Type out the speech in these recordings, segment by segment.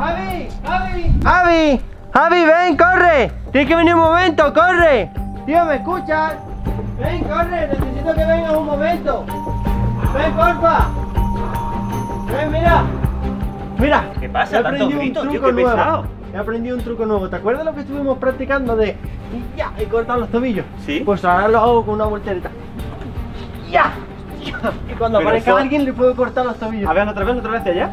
¡Abby! ¡Abby! ¡Abby! ¡Abby, ven, corre! ¡Tienes que venir un momento, corre! Tío, ¿me escuchas? Ven, corre, necesito que vengas un momento. Ven, porfa. Ven, mira. Mira. ¿Qué pasa? Tanto grito, tío, qué pesado. He aprendido un truco nuevo. ¿Te acuerdas lo que estuvimos practicando de ya y cortar los tobillos? Sí. Pues ahora lo hago con una voltereta. ¡Ya! Y cuando aparezca alguien le puedo cortar los tobillos. A ver, otra vez hacia allá.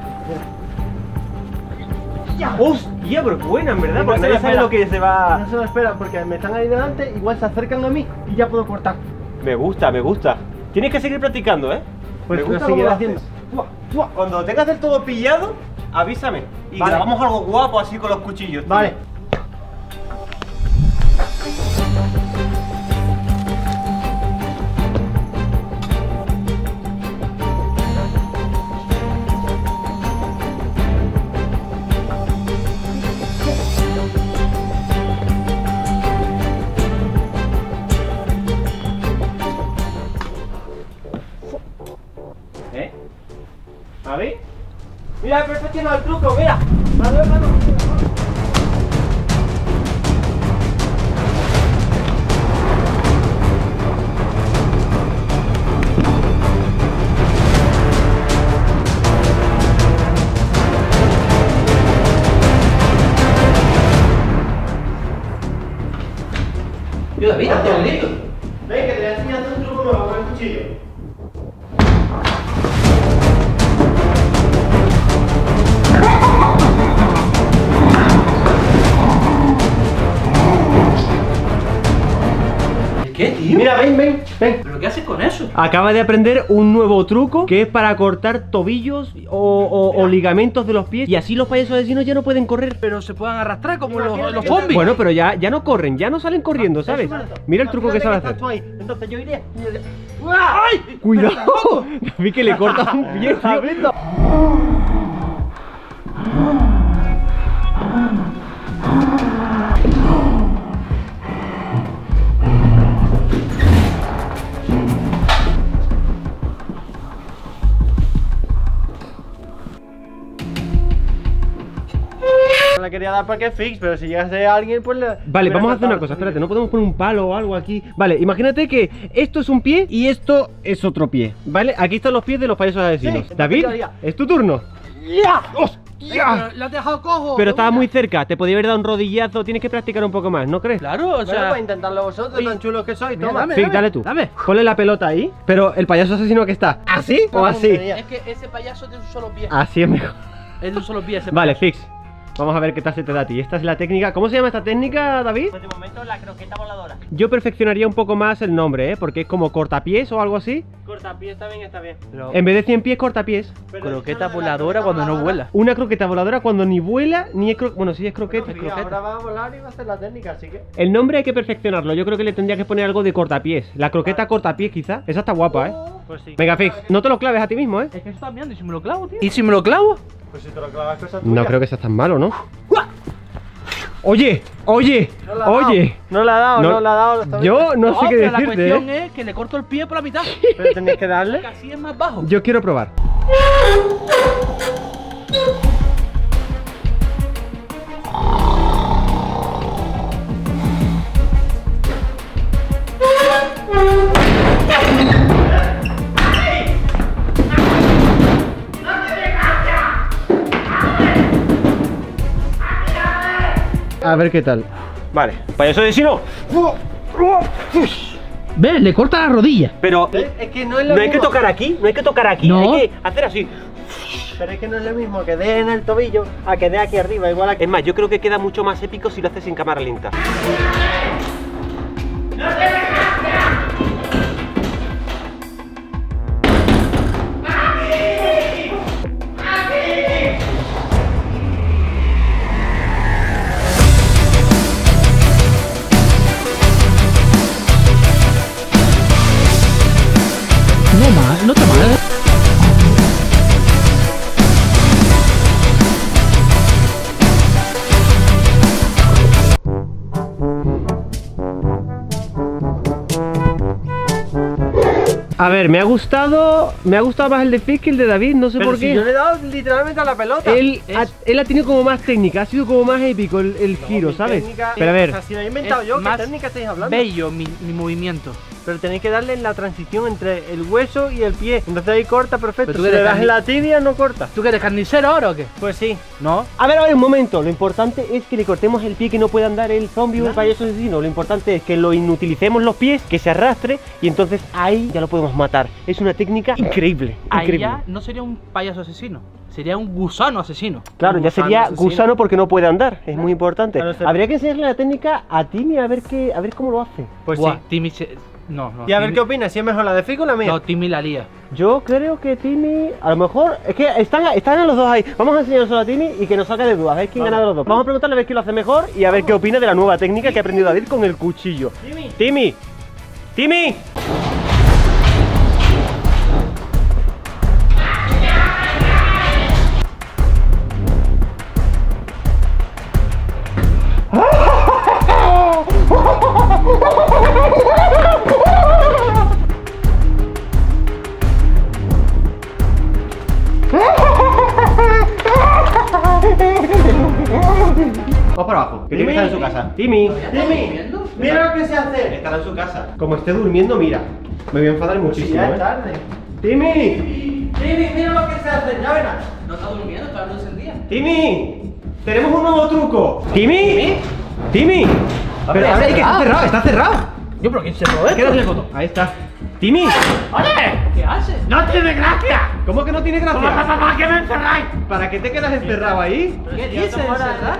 Ya. ¡Hostia, pero buena, en verdad! Porque no saben lo que se va... No se lo espera, porque me están ahí delante, igual se acercan a mí y ya puedo cortar. Me gusta, me gusta. Tienes que seguir practicando, ¿eh? Pues me gusta haciendo. Cuando tengas del todo pillado, avísame. Y grabamos algo guapo así con los cuchillos, tío. Vale. ¿Habéis? Mira, perfeccionado el truco, mira. Mano. Yo, David, hazte un grito. Ven, que te voy a enseñar un truco nuevo con el cuchillo. ¿Qué, tío? Mira, ven. ¿Pero qué haces con eso? Acaba de aprender un nuevo truco que es para cortar tobillos o ligamentos de los pies. Y así los payasos vecinos ya no pueden correr. Pero se pueden arrastrar como los zombies. Bueno, pero ya no corren, ya no salen corriendo, ¿sabes? Mira el truco que sabe hacer. Entonces yo iré. ¡Ay! ¡Cuidado! Vi que le corta un pie, tío. La quería dar para que fix, pero si llegase a alguien, pues le... Vale, vamos a hacer una cosa, espérate, no podemos poner un palo o algo aquí. Vale, imagínate que esto es un pie y esto es otro pie, ¿vale? Aquí están los pies de los payasos asesinos. Sí, David, es tu turno. ¡Ya! ¡Hostia! Pero lo has dejado cojo. Pero estaba muy cerca, te podía haber dado un rodillazo, tienes que practicar un poco más, ¿no crees? Claro, o sea... Bueno, para intentarlo vosotros, tan chulos que sois, toma. Dame, dale tú. Dame. Ponle la pelota ahí, pero el payaso asesino que está, ¿así o así? Es que ese payaso tiene un solo pie. Así es mejor. Es de un solo pie ese payaso. Vale, fix. Vamos a ver qué tal se te da a ti. Esta es la técnica. ¿Cómo se llama esta técnica, David? Pues de momento la croqueta voladora. Yo perfeccionaría un poco más el nombre, ¿eh? Porque es como cortapiés o algo así. Cortapiés también está bien. No. En vez de 100 pies, cortapiés. Croqueta voladora cuando no vuela. Una croqueta voladora cuando ni vuela ni es croqueta. Bueno, sí es croqueta. Bueno, croqueta. Ahora va a volar y va a hacer la técnica, así que... El nombre hay que perfeccionarlo. Yo creo que le tendría que poner algo de cortapiés. La croqueta cortapiés, quizá. Esa está guapa, ¿eh? Pues sí. Venga, Fix, no te lo claves a ti mismo, ¿eh? Es que está mirando y si me lo clavo, tío. ¿Y si me lo clavo? Pues si te lo clavas, cosa tuya. No creo que seas tan malo, ¿no? Oye, oye. No la ha dado. Yo no sé qué decirte. La cuestión es que le corto el pie por la mitad. Pero tenés que darle. Porque así es más bajo. Yo quiero probar. A ver qué tal. Vale, payaso de sino. Ve, le corta la rodilla. Pero es que no es lo mismo. Hay que tocar aquí, no. Hay que hacer así. Pero es que no es lo mismo que dé en el tobillo a que dé aquí arriba, igual aquí. Es más, yo creo que queda mucho más épico si lo haces en cámara lenta. A ver, me ha gustado más el de Fitz que el de David, no sé por qué. Yo le he dado literalmente a la pelota. Él ha tenido como más técnica, ha sido como más épico el giro, ¿sabes? Técnica, pero a ver, o sea, si lo he inventado yo, ¿qué técnica estáis hablando? Bello mi movimiento. Pero tenéis que darle la transición entre el hueso y el pie. Entonces ahí corta perfecto. Si le das la tibia, no corta. ¿Tú que eres carnicero ahora o qué? Pues sí. ¿No? A ver, un momento. Lo importante es que le cortemos el pie que no puede andar el zombie o el payaso asesino. Lo importante es que lo inutilicemos los pies, que se arrastre y entonces ahí ya lo podemos matar. Es una técnica increíble. Ahí ya no sería un payaso asesino. Sería un gusano asesino. Claro, ya sería gusano porque no puede andar. Es muy importante. Habría que enseñarle la técnica a Timmy a ver cómo lo hace. Pues sí, Timmy se... No. Y a ver qué opinas, si es mejor la de Fico o la mía. No, Timmy la lía. Yo creo que Timmy, a lo mejor, es que están los dos ahí. Vamos a enseñárselo a Timmy y que nos saque de dudas, a ver quién gana de los dos. Vamos a preguntarle a ver quién lo hace mejor y a ver qué opina de la nueva técnica que ha aprendido David con el cuchillo. Timmy. Vamos para abajo, que Timmy está en su casa. Timmy, mira lo que se hace. Estará en su casa. Como esté durmiendo, mira. Me voy a enfadar muchísimo. Ya es tarde. Timmy, mira lo que se hace. Ya verás. No está durmiendo, está luz encendida. Timmy, tenemos un nuevo truco. Timmy. Pero a ver, que está cerrado. Yo, pero ¿quién cerró esto? Quédate la foto. Ahí está. Timmy. ¡Oye! ¿Qué haces? ¡No tiene gracia! ¿Cómo que no tiene gracia? ¿Para qué me encerráis? ¿Para qué te quedas encerrado ahí? ¿Qué dices?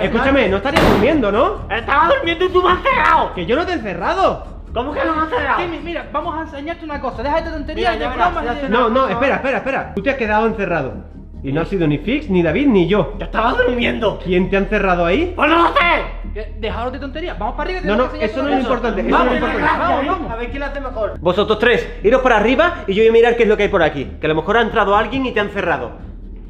Escúchame, no estarías durmiendo, ¿no? Estaba durmiendo y tú me has cerrado. ¡Que yo no te he encerrado! ¿Cómo que no me has cerrado? Timmy, mira, vamos a enseñarte una cosa. Deja esta tontería de bromas. No, espera. Tú te has quedado encerrado. Y no ha sido ni Fix, ni David, ni yo. ¡Yo estaba durmiendo! ¿Quién te ha encerrado ahí? ¡Pues no lo sé! Dejaros de tonterías, vamos para arriba. No, eso no es importante. Vamos. A ver quién lo hace mejor. Vosotros tres, iros para arriba y yo voy a mirar qué es lo que hay por aquí. Que a lo mejor ha entrado alguien y te ha encerrado.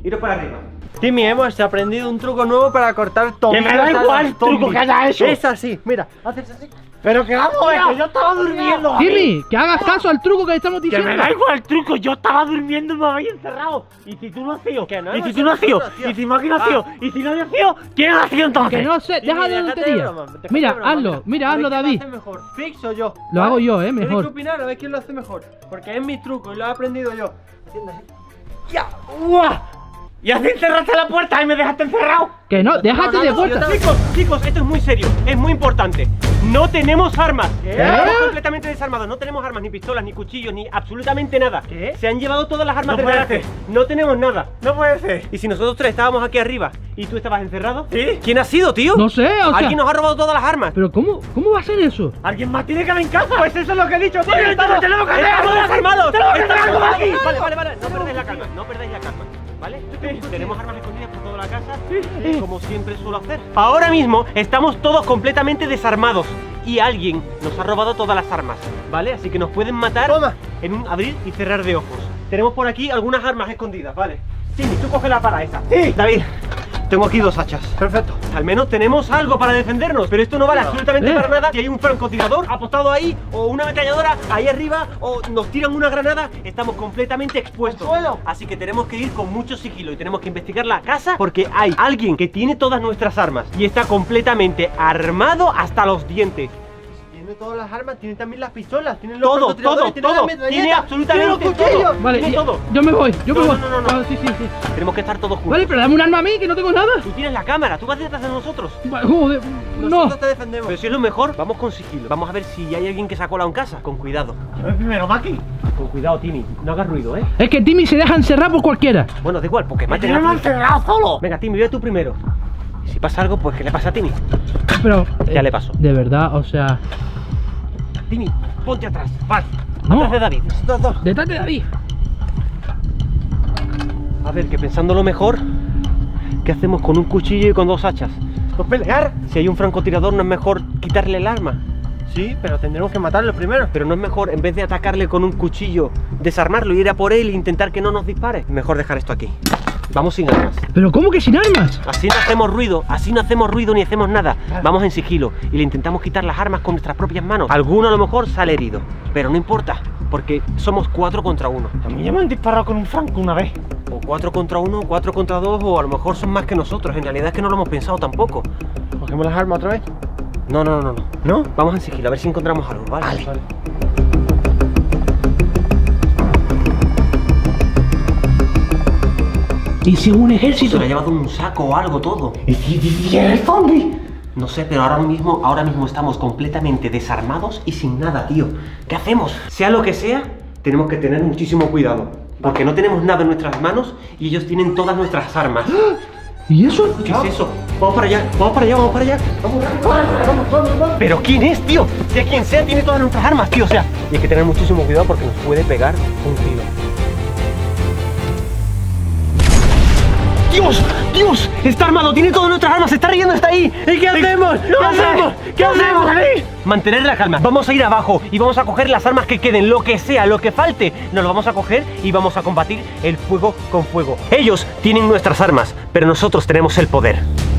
Iros para arriba. Timmy, hemos aprendido un truco nuevo para cortar zombies. ¡Que me da igual el truco que haya hecho! Es así, mira, haces así. Pero que vamos, que yo estaba durmiendo. Timmy, que hagas caso al truco que le estamos diciendo. Que me da igual el truco, yo estaba durmiendo y me había encerrado. Y si tú no has sido, y si tú no has sido, y si Maki no ha sido, y si nadie ha sido, ¿quién ha sido entonces? Que no sé, deja de tontería. Mira, hazlo David. ¿Fix o yo? Lo hago yo, mejor. Tienes que opinar a ver quién lo hace mejor. Porque es mi truco y lo he aprendido yo. ¡Ya! ¡Uah! Y así cerraste la puerta y me dejaste encerrado. Que no, déjate de puerta. Chicos, esto es muy serio, es muy importante. No tenemos armas. Estamos completamente desarmados. No tenemos armas, ni pistolas, ni cuchillos, ni absolutamente nada. ¿Qué? Se han llevado todas las armas del garaje. No tenemos nada. No puede ser. Y si nosotros tres estábamos aquí arriba y tú estabas encerrado, ¿sí? ¿Quién ha sido, tío? No sé, o sea, alguien nos ha robado todas las armas. Pero ¿cómo va a ser eso? Alguien más tiene que haber en casa. Pues eso es lo que he dicho. Sí, estamos desarmados. Vale. No perdáis la calma. ¿Vale? Tenemos armas escondidas por toda la casa, como siempre suelo hacer. Ahora mismo estamos todos completamente desarmados y alguien nos ha robado todas las armas, ¿vale? Así que nos pueden matar en un abrir y cerrar de ojos. Tenemos por aquí algunas armas escondidas, ¿vale? Timmy, tú coge la para esa. Sí. David, tengo aquí dos hachas. Perfecto. Al menos tenemos algo para defendernos, pero esto no vale absolutamente para nada. Si hay un francotirador apostado ahí, o una ametralladora ahí arriba, o nos tiran una granada, estamos completamente expuestos. Así que tenemos que ir con mucho sigilo y tenemos que investigar la casa porque hay alguien que tiene todas nuestras armas y está completamente armado hasta los dientes. Tiene todas las armas, tiene también las pistolas, tiene los francotiradores, tiene absolutamente todo. Vale, tiene todo. Yo me voy. No. Sí. Tenemos que estar todos juntos. Vale, pero dame un arma a mí, que no tengo nada. Tú tienes la cámara, tú vas detrás de nosotros. Joder, nosotros te defendemos. Pero si es lo mejor, vamos con sigilo. Vamos a ver si hay alguien que se ha colado en casa. Con cuidado. Primero, Maki. Con cuidado, Timmy. No hagas ruido, Es que Timmy se deja encerrar por cualquiera. Bueno, da igual, porque maten a Timmy. Encerrado solo. Venga, Timmy, ve tú primero. Si pasa algo, pues que le pasa a Timmy. Pero ya le pasó. De verdad, o sea... Timmy, ponte atrás, vas. No. Atrás de David. Dos. Detrás de David. A ver, que pensándolo mejor, ¿qué hacemos con un cuchillo y con dos hachas? ¿Nos pelear? Si hay un francotirador, ¿no es mejor quitarle el arma? Sí, pero tendremos que matarlo primero. Pero no es mejor, en vez de atacarle con un cuchillo, desarmarlo, ir a por él e intentar que no nos dispare. Mejor dejar esto aquí. Vamos sin armas. ¿Pero cómo que sin armas? Así no hacemos ruido ni hacemos nada. Vamos en sigilo y le intentamos quitar las armas con nuestras propias manos. Alguno a lo mejor sale herido, pero no importa. porque somos 4 contra 1. A mí ya me han disparado con un franco una vez. O 4 contra 1, 4 contra 2, o a lo mejor son más que nosotros. En realidad es que no lo hemos pensado tampoco. ¿Cogemos las armas otra vez? No. ¿No? Vamos en sigilo, a ver si encontramos algo, ¿vale? Vale. ¿Y si es un ejército? Se lo ha llevado un saco o algo todo. ¿Y el zombie? No sé, pero ahora mismo estamos completamente desarmados y sin nada, tío. ¿Qué hacemos? Sea lo que sea, tenemos que tener muchísimo cuidado, porque no tenemos nada en nuestras manos y ellos tienen todas nuestras armas. ¿Y eso? ¿Qué es eso? Vamos para allá. Vamos. ¿Pero quién es, tío? Sea quien sea, tiene todas nuestras armas, tío. O sea, y hay que tener muchísimo cuidado porque nos puede pegar un tiro. ¡Dios! ¡Está armado! ¡Tiene todas nuestras armas! ¡Se está riendo! ¡Está ahí! ¿Y qué hacemos? ¿Qué hacemos? Mantener la calma. Vamos a ir abajo y vamos a coger las armas que queden, lo que sea, lo que falte. Nos lo vamos a coger y vamos a combatir el fuego con fuego. Ellos tienen nuestras armas, pero nosotros tenemos el poder.